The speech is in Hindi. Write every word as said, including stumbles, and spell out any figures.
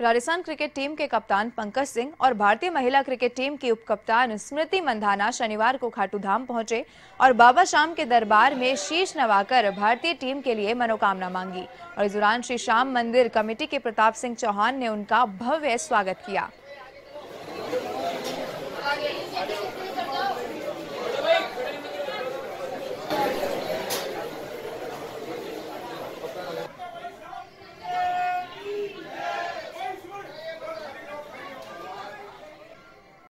राजस्थान क्रिकेट टीम के कप्तान पंकज सिंह और भारतीय महिला क्रिकेट टीम की उपकप्तान स्मृति मंधाना शनिवार को खाटू धाम पहुंचे और बाबा श्याम के दरबार में शीश नवाकर भारतीय टीम के लिए मनोकामना मांगी और इस दौरान श्री श्याम मंदिर कमेटी के प्रताप सिंह चौहान ने उनका भव्य स्वागत किया।